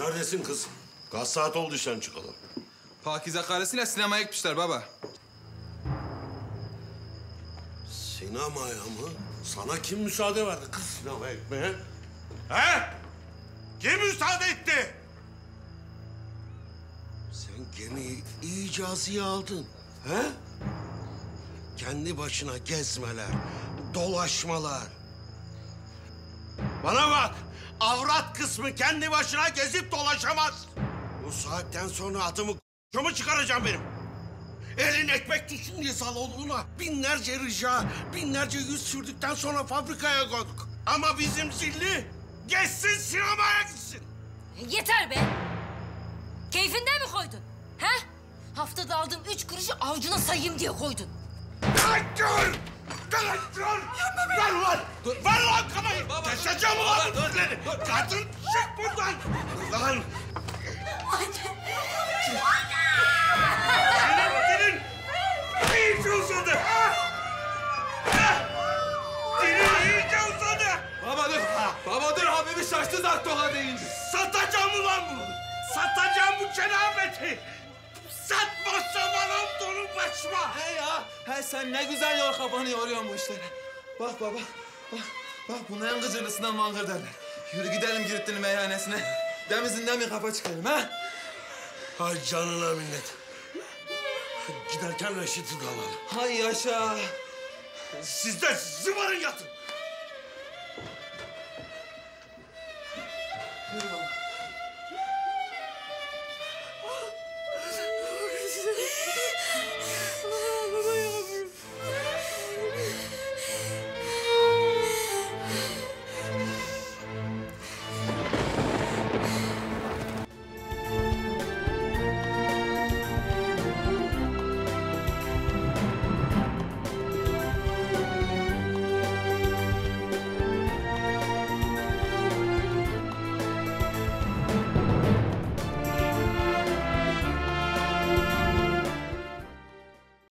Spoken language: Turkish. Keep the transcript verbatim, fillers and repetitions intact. Neredesin kız? Kaç saat oldu işten çıkalım? Pakiza karısıyla sinemaya gitmişler baba. Sinemaya mı? Sana kim müsaade verdi kız sinemaya gitmeye? He? Kim müsaade etti? Sen gemiyi icaziye aldın. He? Kendi başına gezmeler, dolaşmalar. Bana bak, avrat kısmı kendi başına gezip dolaşamaz. Bu saatten sonra adımı k***mı çıkaracağım benim. Elin ekmek tutsun diye salonuna binlerce rica, binlerce yüz sürdükten sonra fabrikaya koyduk. Ama bizim zilli geçsin sinemaya gitsin. Yeter be! Keyfinden mi koydun? He? Haftada aldığım üç kuruşu avcuna sayayım diye koydun. Lan dur! Lan dur! Lan lan! Ver lan kamayı! Taşacağım ulan bunları! Kadın çık buradan! Lan! Anne! Anne! Senin dilin iyice uzadı! Dilin iyice uzadı! Baba dur! Baba dur! Habib'i şaştı zart doğa deyince! Satacağım ulan bunu! Satacağım bu kenafeti! Satmazsa bana donu başma! He ya! He sen ne güzel yol kafanı yoruyorsun bu işlere. Bak baba, bak, bak bunların gıcırlısından mangır derler. Yürü gidelim Giritin'in meyhanesine. Demizinden bir kafa çıkarım ha? Hay canına minnet. Giderken Reşit'i de alalım. Hay yaşa! Siz de zıvarın yatın!